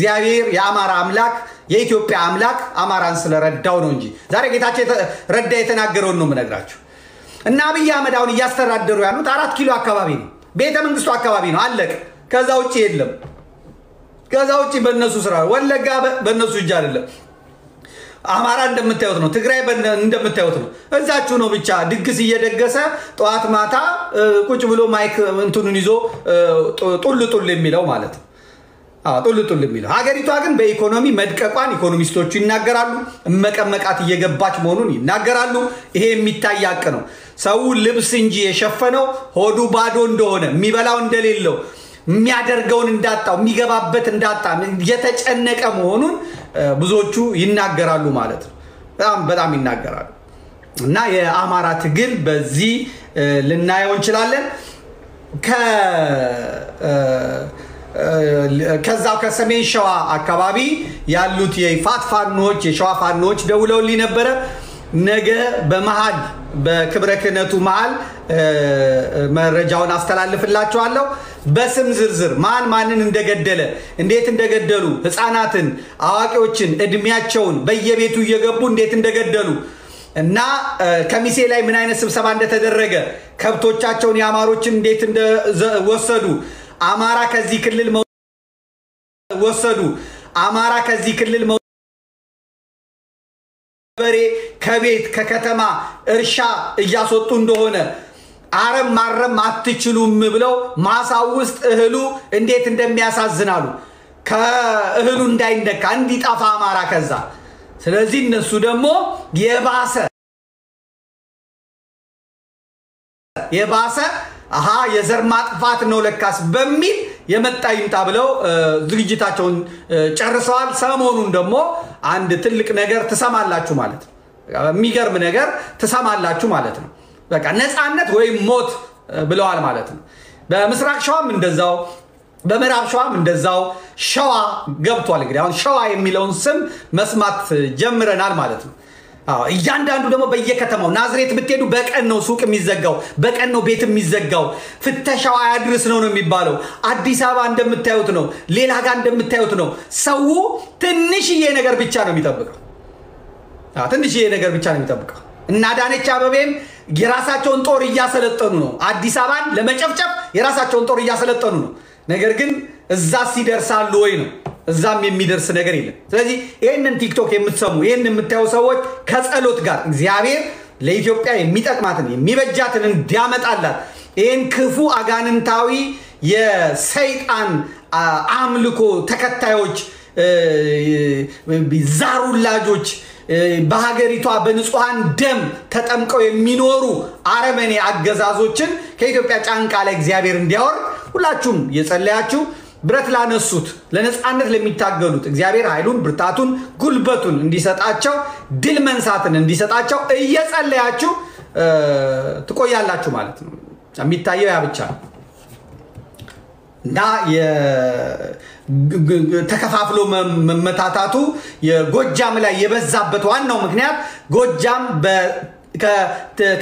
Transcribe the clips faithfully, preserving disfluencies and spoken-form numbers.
زيابير يا أمار عملاك يا إثيوبيا عملاك أمار أنسلر رداونونجي زارك إتاچه رددهتنا قرونو منقرأچو النبي يا مداوني ياسر رددرويانو تارات كيلو أكوابين بيتا من دستو أكوابين علق كذاوتشي إدلم كذاوتشي بننسو سرار ولا جاب بننسو جارلم أمارا ندم تاوتنو تقرأي بند ندم تاوتنو إنساتشو نو بيتشا دقسية دقسة توات ماتا كوتش بلو مايك انتونيزو طول طول ميلو مالت آه طول طول ميلو هاجري توعن بإقتصادي مدكوان إقتصادي نجارلو مكمك أتيه جباج مونوني نجارلو هي ميتايا كنو سأو لبسنجي شفنو هدو بادون دون ميبلا وندليلو ميادرجون نداتا ميجاببت نداتا يتأج أنك أمونون بزوجو ينجارلو مالت رام بدام ينجارلو نايا أمارات جل بزي للنايا ونشلالن ك كذا كسمين شوا أكوابي ياللوتي فات فارنوش شوا فارنوش دولو لي نبرة نجا بمهاد بكبركنة مال مرجعون أستلال في الله تعالى بس مزرزر مال مالن ندقدله نديت ندقدلو بس أناتن أواكوتشن إدمياتشون بيجيبتو يجابون نديت ندقدلو نا كميسي لاي من أين سبسبان تدرجة كبتوتشاتشون يا ماروتشن نديت ند وصلوا أمارا كذكر للموت وصلوا أمارا كذكر للموت بري كبيت ككتما إرشا إجازة تندهونا عرب مرة ما تجلو مبلو ما ساوست أهلو إنديت إندم ياساز زنالو كأهلو ندين دكان ديت أفا أمارا كذا سلازين نسودمو يباسة يباسة ها يزر مات نولك كاس بميل يمتى يمتابلو زوجي تاچون چرسوال سامونون دمو عند تلك نجار تسامع الله شو مالت ميجر من نجار تسامع الله شو مالتنا لك الناس عنت هو موت بلو على مالتنا بمسرع شوا من دزاو بمراب شوا من دزاو شوا قبطوا لقريان شوا يميلون سم مسمات جمرنا مالتنا ياندان دوما بيكتمو نازريت بتيدو بك انو سوق ميزغاو بك انو بيت ميزغاو فتشاو አያድርስ ነው ነው የሚባለው አዲስ አበባ እንደምታዩት ነው ሌላ ጋር እንደምታዩት ነው ሰው ትንሽዬ ነገር ብቻ ነው የሚጠብቀው አ ትንሽዬ ነገር ብቻ ነው የሚጠብቀው እና ዳነች አበቤም የራሳቸውን ጦር እያሰለጠኑ ነው አዲስ አበባን ለመጨፍጨፍ የራሳቸውን ጦር እያሰለጠኑ ነው ነገር ግን እዛ ሲደርሳሉ ወይ ነው እዛም የሚدرس ነገር የለም ስለዚህ ይሄንን ቲክቶክ የምትሰሙ ይሄን የምታዩ ሰዎች ከጸሎት ጋር እግዚአብሔር ለኢትዮጵያ የሚጠቅማትን የሚበጃትን እንዲያመጣላት ይሄን ክፉ አጋንንታዊ የሰይጣን አምልኮ ተከታዮች ቢዛሩላጆች በሀገሪቷ በንጹሃን ደም ተጠምቀው የሚኖሩ አረመኔ አገዛዞችን ከኢትዮጵያ ጫንቃ ላይ እግዚአብሔር እንዲያወርድ ሁላችሁም የጸለያችሁ برات لا نسوت لأنس أنت لم يتعجلوت إخبار عيلون برتاتون قلبتون إندي ساتأجوا دل من ساتن إندي ساتأجوا أياس الله أجوا تكوي الله أجوا مالتنا أميتايو يا بتشان نا يه تكافلوا م متاتو يه قدجام لا يبز زبطوان نو مكنيات قدجام ب ك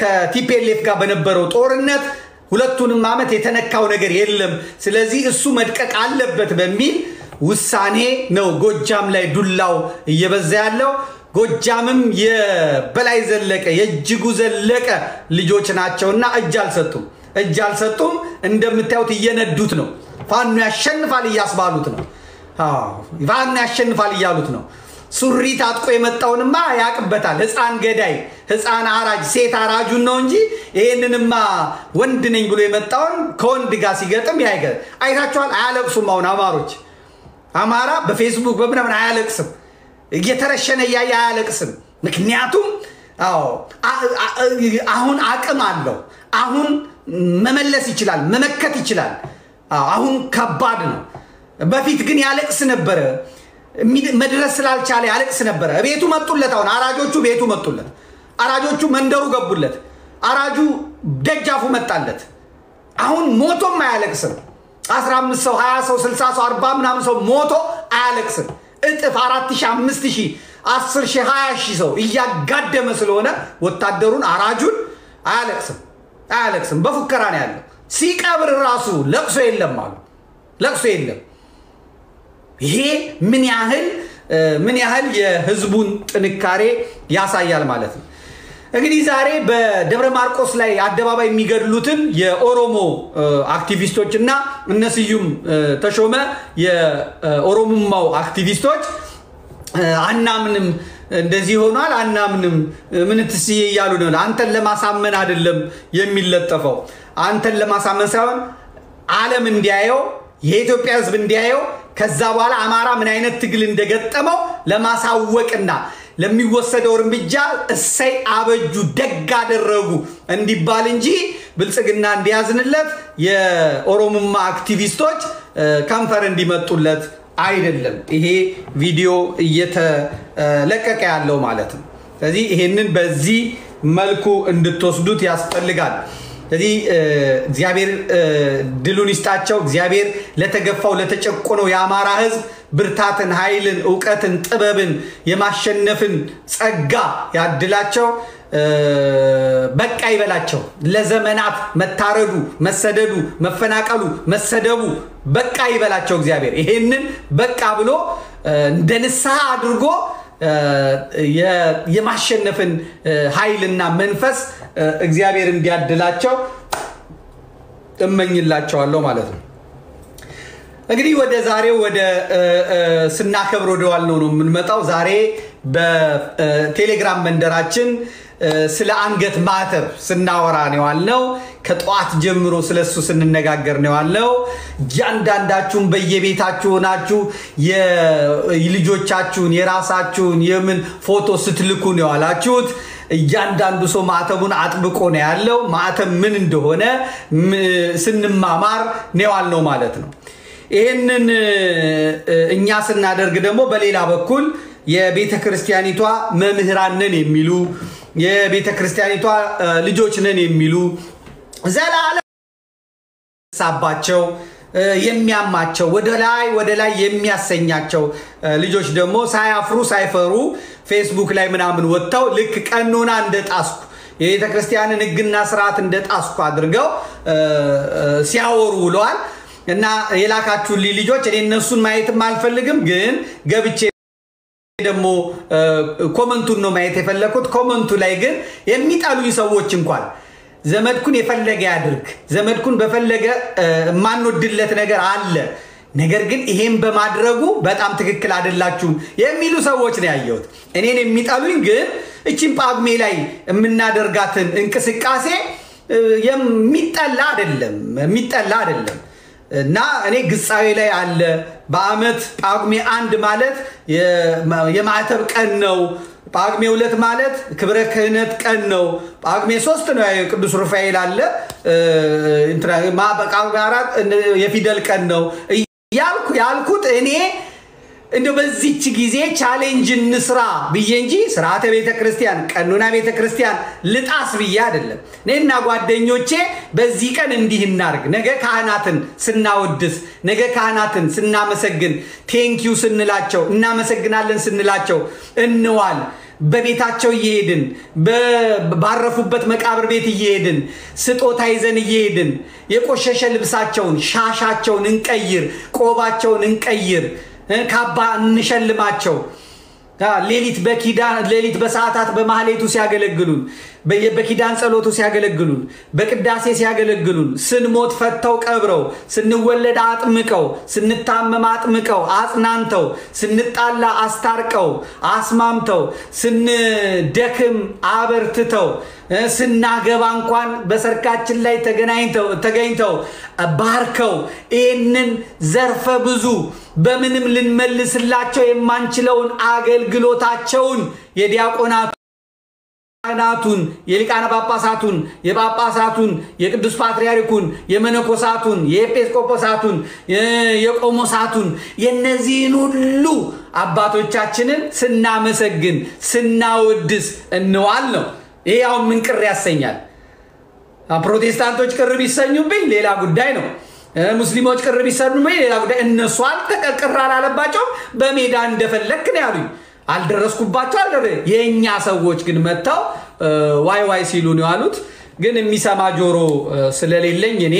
ك تيبيليف كابنبروت أورنت ሁለቱን ማመት የተነካው ነገር የለም ስለዚህ እሱ መድቀቅ አለበት በሚል ውሳኔ ነው ጎጃም ላይ ዱላው እየበዛ ያለው ጎጃምም የበላይ ዘለቀ የጅጉ ዘለቀ ልጆች ናቸውና እጃል ሰጡ እጃል ሰጡ እንደምታዩት እየነዱት ነው ፋኑ ያሸንፋል ያስባሉት ነው አዎ ፋኑ ያሸንፋል ያሉት ነው ሱሪ ታጥቆ የመጣውንማ ያቅበታል ህፃን ገዳይ ህፃን አራጅ ሴት አራጁን ነው እንጂ ይሄንንማ ወንድ ነኝ ብሎ የመጣውን ከወንድ ጋር ሲገጥም ያይገ አይታቸዋል አያለቅሱም አሁን አማሮች አማራ በፌስቡክ በመናምን አያለቅስም እየተረሸነ ያያ አያለቅስም ምክንያቱም አዎ አሁን አቅም አለው አሁን መመለስ ይችላል መመከት ይችላል አሁን ከባድ ነው በፊት ግን ያለቅስ ነበር መድረስ ስላልቻለ ያለቅስ ነበር ቤቱ መጥቶለት አሁን አራጆቹ ቤቱ መጥቶለት አራጆቹ መንደሩ ገቡለት አራጁ ደጃፉ መጣለት አሁን ሞቶም ያለቅስ አስራ አምስት ሰው ሃያ ሰው ስልሳ ሰው አርባ ምናምን ሰው ሞቶ ያለቅስ እጥፍ አራት ሺህ አምስት ሺህ አስር ሺህ ሃያ ሺህ ሰው እያጋደመ ስለሆነ ወታደሩን አራጁን ያለቅስ ያለቅስ በፉከራ ነው ያለው ሲቀብር ራሱ ለቅሶ የለም ማለት ለቅሶ የለም هي من ياهل من ياهل يهزبون تنكاري ياسايال مالتن اغني زاري بدبر ماركوس لاي ادباباي ميغدلوتن ياورومو اكتيفيستوچنا انسيوم تشومه ياورومماو اكتيفيستوچ አናምንም እንደዚህ ሆኗል አናምንም ምን ትስዬ ይያሉ ነው አንተን ለማሳመን አይደለም የሚለጠፈው አንተን ለማሳመን ሳይሆን ዓለም እንዲያየው የኢትዮጵያ ህዝብ እንዲያየው ከዛ በኋላ አማራ ምን አይነት ትግል እንደገጠመው ለማሳወቅና ለሚወሰደው እርምጃ እሰይ አበጁ ደግ አደረጉ እንዲባል እንጂ ብልጽግና እንዲያዝንለት የኦሮሞማ አክቲቪስቶች ካምፈር እንዲመጡለት አይደለም ይሄ ቪዲዮ እየተለቀቀ ያለው ማለት ነው ስለዚህ ይሄንን በዚህ መልኩ እንድትወስዱት ያስፈልጋል ስለዚህ እግዚአብሔር ድሉን ይስጣቸው እግዚአብሔር ለተገፋው ለተጨቆነው ያማራ ህዝብ ብርታትን ኃይልን ዕውቀትን ጥበብን የማሸነፍን ጸጋ ያድላቸው በቃ ይበላቸው ለዘመናት መታረዱ መሰደዱ መፈናቀሉ መሰደቡ በቃ ይበላቸው እግዚአብሔር ይሄንን በቃ ብሎ እንደንሳ አድርጎ የማሸነፍን ኃይልና መንፈስ እግዚአብሔር እንዲያድላቸው እመኝላቸዋለሁ ማለት ነው እንግዲህ ወደ ዛሬ ወደ ስናከብር ወደዋል ነው ምን መጣው ዛሬ በቴሌግራም መንደራችን ስለ አንገት ማተብ ስናወራ ነው ያለው ከጧት ጀምሮ ስለሱ ስንነጋገር ነው ያለው ያንዳንዳችሁን በየቤታችሁ ሆናችሁ የልጆቻችሁን የራሳችሁን የምን ፎቶ ስትልኩ ነው ያላችሁት ያንዳንዱ ሰው ማተቡን አጥብቆ ነው ያለው ማተብ ምን እንደሆነ ስንማማር ነው ያለው ማለት ነው ይሄንን እኛ ስናደርግ ደግሞ በሌላ በኩል የቤተክርስቲያኒቷ መምህራን ነን የሚሉ የቤተክርስቲያኒቷ ልጆች ነን የሚሉ ዘላለም ሳባቸው የሚያማቸው ወደ ላይ ወደ ላይ የሚያሰኛቸው ልጆች ደግሞ ሳይአፍሩ ሳይፈሩ Facebook ላይ ምናምን ወጣው ልክ ቀኖና እንደጣስኩ የቤተክርስቲያንን ህግና ስርዓት እንደጣስኩ አድርገው ሲያወሩ ሏል እና የላካችሁ ልጆች እነሱን ማየትም አልፈልግም ግን ገብቼ ደግሞ ኮመንቱን ነው ማየት የፈለኩት ኮመንቱ ላይ ግን የሚጣሉኝ ሰዎች እንኳን ዘመድኩን የፈለገ ያድርግ ዘመድኩን በፈለገ ማንወድለት ነገር አለ ነገር ግን ይሄን በማድረጉ በጣም ትክክል አይደላችሁም የሚሉ ሰዎች ነው ያየሁት እኔን የሚጣሉኝ ግን እቺን ጳጉሜ ላይ እናደርጋትን እንቅስቃሴ የሚጣላ አይደለም የሚጣላ አይደለም እና እኔ ግጻዊ ላይ አለ በአመት ጳጉሜ አንድ ማለት የማዕተብ ቀን ነው ጳጉሜ ሁለት ማለት ክብረ ክህነት ቀን ነው ጳጉሜ ሶስት ነው የቅዱስ ሩፋኤል አለ እንትና ጳጉሜ አራት የፊደል ቀን ነው ያልኩ ያልኩት እኔ እንደ በዚች ጊዜ ቻሌንጅ ንስራ በየንጂ ስራተ ቤተክርስቲያን ቀኑና ቤተክርስቲያን ልጣስ ብዬ አይደለም እኔና ጓደኞቼ በዚህ ቀን እንዲህ እናርግ ነገ ካህናትን ስናወድስ ነገ ካህናትን ስናመሰግን ቴንክ ዩ ስንላቸው እናመሰግናለን ስንላቸው እንዋል በቤታቸው ይሄድን ባረፉበት መቃብር ቤት ይሄድን ስጦታ ይዘን ይሄድን የቆሸሸ ልብሳቸውን ሻሻቸውን እንቀይር ቆባቸውን እንቀይር ካባ እንሸልማቸው ሌሊት በኪዳን ሌሊት በሰዓታት በማህሌቱ ሲያገለግሉ በየበኪዳን ጸሎቱ ሲያገለግሉ በቅዳሴ ሲያገለግሉ ስንሞት ፈተው ቀብረው ስንወለድ አጥምቀው ስንታመም አጥምቀው አጽናንተው ስንጣላ አስታርቀው አስማምተው ስንደክም አበርትተው ስናገባ እንኳን በሰርካችን ላይ ተገናኝተው ተገኝተው ባርከው እነን ዘርፈ ብዙ በምንም ልንመልስላቸው የማንችለውን አገልግሎታቸውን የዲያቆናት ናቱን የሊቃነ ጳጳሳቱን የጳጳሳቱን የቅዱስ ፓትርያርኩን የመነኮሳቱን የኤጲስቆጶሳቱን የቆሞሳቱን የነዚህን ሁሉ አባቶቻችንን ስናመሰግን ስናወድስ እንዋል ነው ይሄው ምን ቅር ያሰኛል ፕሮቴስታንቶች ቅር ቢሰኙብኝ ሌላ ጉዳይ ነው ሙስሊሞች ቅር ቢሰኙብኝ ሌላ ጉዳይ እነሱ አልተቀቀራል አለባቸው በሜዳ እንደፈለክ ነው ያሉኝ አልደረስኩባቸው አይደል የኛ ሰዎች ግን መጣው ዋይ ዋይ ሲሉ ነው ያሉት ግን የሚሰማ ጆሮ ስለሌለኝ እኔ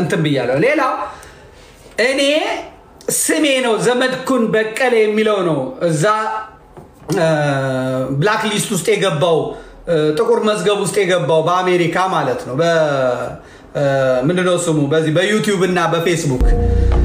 እንትን ብያለሁ ሌላው እኔ سمينو زمدكن بكالي ميلونو زا بلاك ليستو استيقباو تقور مزقبو استيقباو بأمريكا مالتنو ب من نوسمو بازي بيوتيوب نا بفيسبوك